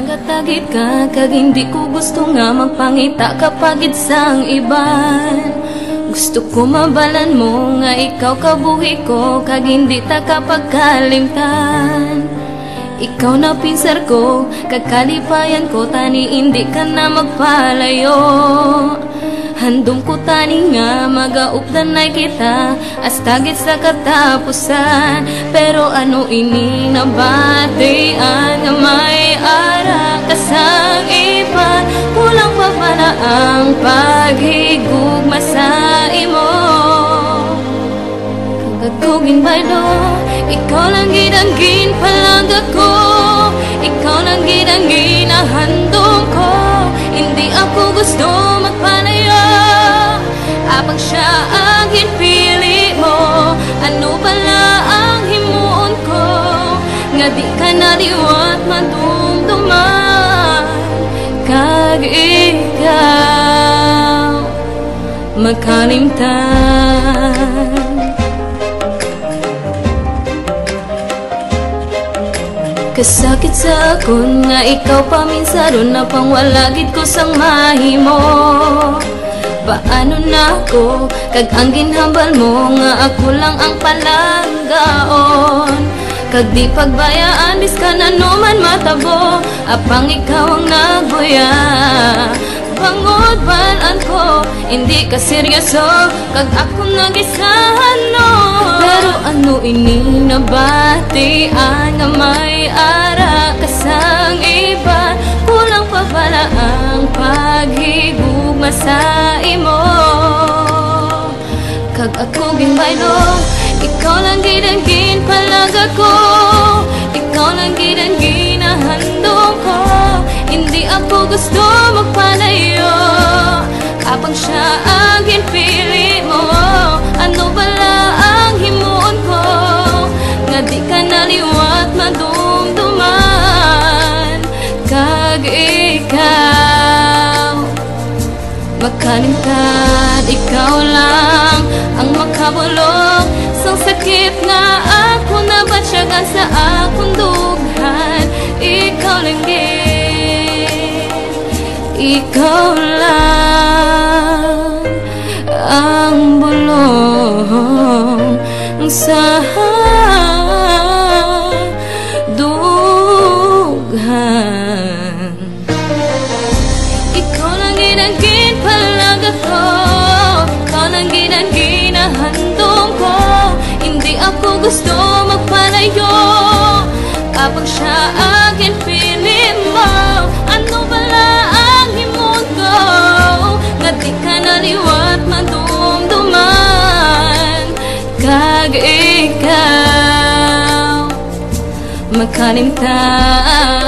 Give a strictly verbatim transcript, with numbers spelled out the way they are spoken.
Nangatagit ka, kag hindi ko gusto nga magpangita kapagid sang iban. Gusto ko mabalan mo nga ikaw kabuhi ko, kag hindi ta kapagkalimtan. Ikaw na pinsar ko, kakalipayan ko, tani hindi ka na magpalayo. Handong ko tani nga, magaupdan na kita, astagit sa katapusan. Pero ano ini nabatian nga may ara ka sang iban, kulang pa pala ang paghigugma sa imo. Kagagugin ba'y do? Ikaw lang gidangin palag ako, ikaw lang gidangin ang handong ko. Hindi ako gusto magpalayo, abang siya ang hinpili mo. Ano pala ang himuon ko, nga di ka na diwa't madumduman. Kag ikaw makalimtan. Kasakit sa akon nga ikaw paminsaron na pangwalagid ko sang mahimo. Paano na ako kag ang ginhambal mo nga ako lang ang palanggaon. Kag di pagbayaan biska na numan matabo, apang ikaw ang nagbuya. Bangod balaan ko, hindi ka seryoso kag ako nagisahan no. Pero ano ini nabatian nga may ara ka sang iban, kulang pa pala ang paghigugma sa imo. Kag ako ginbaylong, ikaw lang gidangin palag ako, ikaw lang gidangin ang handong ko. Hindi ako gusto magpalayo, apang siya ang ginpili mo. Ano bala ang himuon ko, nga di ka naliwat madumduman. Kag ikaw makalimtan, ikaw lang ang makabulog sang sakit nga ako nabatyagan sa akong dughan. Ikaw lang gid, ikaw lang ang bulong sa dughan. Ikaw lang ginangin palag ako, ikaw lang ginangin ang handong ko. Hindi ako gusto magpalayo, kapag siya akin pilim mo. Ano bala ang himuon ko, nga di ka naliwat madumduman. Kag ikaw makalimtan.